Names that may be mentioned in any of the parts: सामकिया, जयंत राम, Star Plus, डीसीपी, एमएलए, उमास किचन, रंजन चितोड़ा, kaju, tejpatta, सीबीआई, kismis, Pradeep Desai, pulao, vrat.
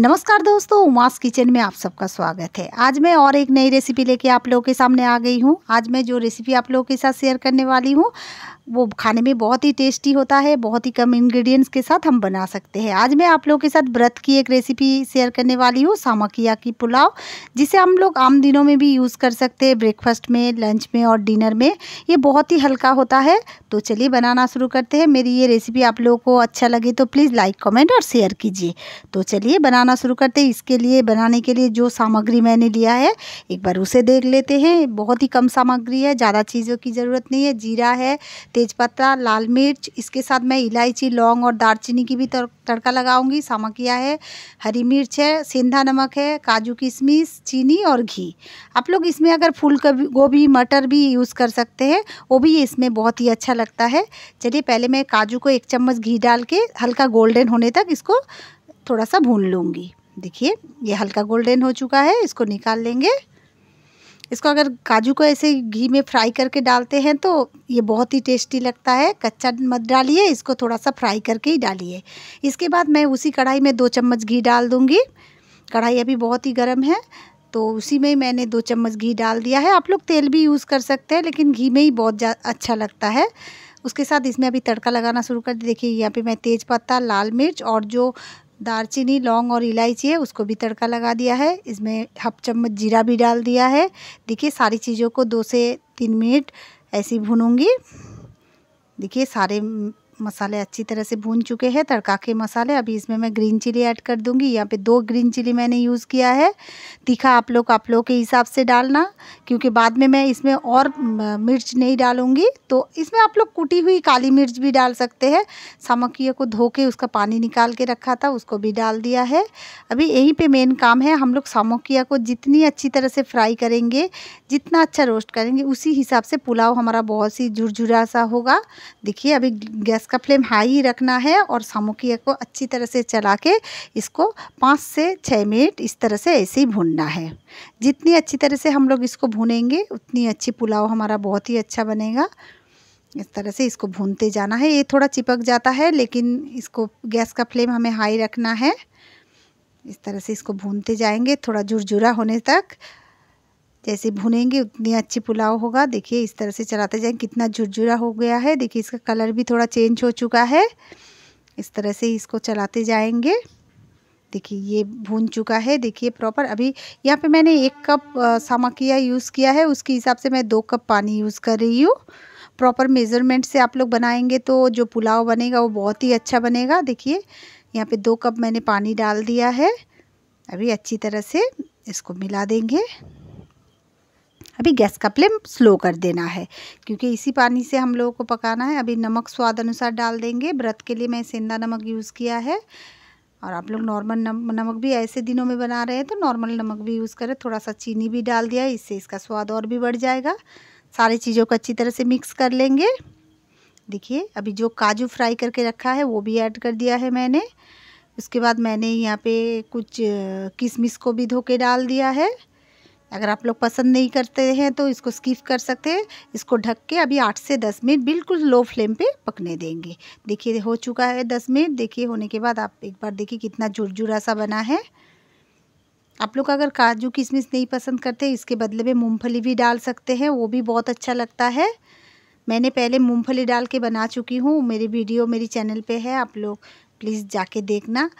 नमस्कार दोस्तों, उमास किचन में आप सबका स्वागत है। आज मैं और एक नई रेसिपी लेके आप लोगों के सामने आ गई हूँ। आज मैं जो रेसिपी आप लोगों के साथ शेयर करने वाली हूँ वो खाने में बहुत ही टेस्टी होता है, बहुत ही कम इंग्रेडिएंट्स के साथ हम बना सकते हैं। आज मैं आप लोगों के साथ व्रत की एक रेसिपी शेयर करने वाली हूँ, सामकिया की पुलाव, जिसे हम लोग आम दिनों में भी यूज़ कर सकते हैं, ब्रेकफास्ट में, लंच में और डिनर में। ये बहुत ही हल्का होता है। तो चलिए बनाना शुरू करते हैं। मेरी ये रेसिपी आप लोगों को अच्छा लगे तो प्लीज़ लाइक, कमेंट और शेयर कीजिए। तो चलिए बनाना शुरू करते हैं। इसके लिए बनाने के लिए जो सामग्री मैंने लिया है एक बार उसे देख लेते हैं। बहुत ही कम सामग्री है, ज़्यादा चीज़ों की ज़रूरत नहीं है। जीरा है, तेजपत्ता, लाल मिर्च, इसके साथ मैं इलायची, लौंग और दालचीनी की भी तड़का लगाऊंगी। सामकिया है, हरी मिर्च है, सेंधा नमक है, काजू, किशमिश, चीनी और घी। आप लोग इसमें अगर फूल गोभी, मटर भी यूज़ कर सकते हैं, वो भी इसमें बहुत ही अच्छा लगता है। चलिए पहले मैं काजू को 1 चम्मच घी डाल के हल्का गोल्डन होने तक इसको थोड़ा सा भून लूँगी। देखिए ये हल्का गोल्डन हो चुका है, इसको निकाल लेंगे। इसको अगर काजू को ऐसे घी में फ्राई करके डालते हैं तो ये बहुत ही टेस्टी लगता है। कच्चा मत डालिए, इसको थोड़ा सा फ्राई करके ही डालिए। इसके बाद मैं उसी कढ़ाई में 2 चम्मच घी डाल दूँगी। कढ़ाई अभी बहुत ही गर्म है तो उसी में मैंने 2 चम्मच घी डाल दिया है। आप लोग तेल भी यूज़ कर सकते हैं, लेकिन घी में ही बहुत अच्छा लगता है। उसके साथ इसमें अभी तड़का लगाना शुरू कर देखिए यहाँ पर मैं तेज़पत्ता, लाल मिर्च और जो दालचीनी, लौंग और इलायची है उसको भी तड़का लगा दिया है। इसमें 1/2 चम्मच जीरा भी डाल दिया है। देखिए सारी चीज़ों को 2 से 3 मिनट ऐसी भूनूंगी। देखिए सारे मसाले अच्छी तरह से भून चुके हैं, तड़का के मसाले। अभी इसमें मैं ग्रीन चिली ऐड कर दूंगी। यहाँ पे 2 ग्रीन चिली मैंने यूज़ किया है। तीखा आप लोग के हिसाब से डालना, क्योंकि बाद में मैं इसमें और मिर्च नहीं डालूंगी। तो इसमें आप लोग कुटी हुई काली मिर्च भी डाल सकते हैं। सामकिया को धो के उसका पानी निकाल के रखा था, उसको भी डाल दिया है। अभी यहीं पर मेन काम है, हम लोग सामकिया को जितनी अच्छी तरह से फ्राई करेंगे, जितना अच्छा रोस्ट करेंगे, उसी हिसाब से पुलाव हमारा बहुत सी झुरझुरा सा होगा। देखिए अभी गैस का फ्लेम हाई ही रखना है और सामकिया को अच्छी तरह से चला के इसको 5 से 6 मिनट इस तरह से ऐसे ही भूनना है। जितनी अच्छी तरह से हम लोग इसको भूनेंगे उतनी अच्छी पुलाव हमारा बहुत ही अच्छा बनेगा। इस तरह से इसको भूनते जाना है। ये थोड़ा चिपक जाता है, लेकिन इसको गैस का फ्लेम हमें हाई रखना है। इस तरह से इसको भूनते जाएंगे थोड़ा झुरझुरा होने तक। जैसे भुनेंगे उतनी अच्छी पुलाव होगा। देखिए इस तरह से चलाते जाएं, कितना झुरझुरा हो गया है। देखिए इसका कलर भी थोड़ा चेंज हो चुका है। इस तरह से इसको चलाते जाएंगे। देखिए ये भून चुका है। देखिए प्रॉपर अभी यहाँ पे मैंने 1 कप सामकिया यूज़ किया है, उसके हिसाब से मैं 2 कप पानी यूज़ कर रही हूँ। प्रॉपर मेज़रमेंट से आप लोग बनाएंगे तो जो पुलाव बनेगा वो बहुत ही अच्छा बनेगा। देखिए यहाँ पर 2 कप मैंने पानी डाल दिया है। अभी अच्छी तरह से इसको मिला देंगे। अभी गैस का फ्लेम स्लो कर देना है, क्योंकि इसी पानी से हम लोगों को पकाना है। अभी नमक स्वाद अनुसार डाल देंगे। व्रत के लिए मैं सेंधा नमक यूज़ किया है, और आप लोग नॉर्मल नमक भी, ऐसे दिनों में बना रहे हैं तो नॉर्मल नमक भी यूज़ करें। थोड़ा सा चीनी भी डाल दिया है, इससे इसका स्वाद और भी बढ़ जाएगा। सारी चीज़ों को अच्छी तरह से मिक्स कर लेंगे। देखिए अभी जो काजू फ्राई करके रखा है वो भी ऐड कर दिया है मैंने। उसके बाद मैंने यहाँ पर कुछ किशमिश को भी धो के डाल दिया है। अगर आप लोग पसंद नहीं करते हैं तो इसको स्किप कर सकते हैं। इसको ढक के अभी 8 से 10 मिनट बिल्कुल लो फ्लेम पे पकने देंगे। देखिए हो चुका है 10 मिनट। देखिए होने के बाद आप एक बार देखिए कितना झुरझुरा सा बना है। आप लोग अगर काजू किशमिश नहीं पसंद करते, इसके बदले में मूँगफली भी डाल सकते हैं, वो भी बहुत अच्छा लगता है। मैंने पहले मूँगफली डाल के बना चुकी हूँ, मेरी वीडियो मेरे चैनल पर है, आप लोग प्लीज़ जाके देखना।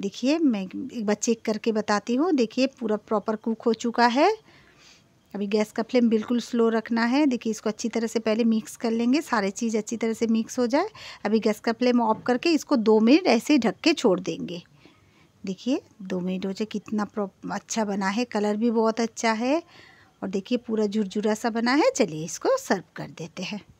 देखिए मैं एक बार चेक करके बताती हूँ। देखिए पूरा प्रॉपर कुक हो चुका है। अभी गैस का फ्लेम बिल्कुल स्लो रखना है। देखिए इसको अच्छी तरह से पहले मिक्स कर लेंगे, सारे चीज़ अच्छी तरह से मिक्स हो जाए। अभी गैस का फ्लेम ऑफ करके इसको 2 मिनट ऐसे ही ढक के छोड़ देंगे। देखिए 2 मिनट हो जाए, कितना अच्छा बना है, कलर भी बहुत अच्छा है, और देखिए पूरा झुरझुरा सा बना है। चलिए इसको सर्व कर देते हैं।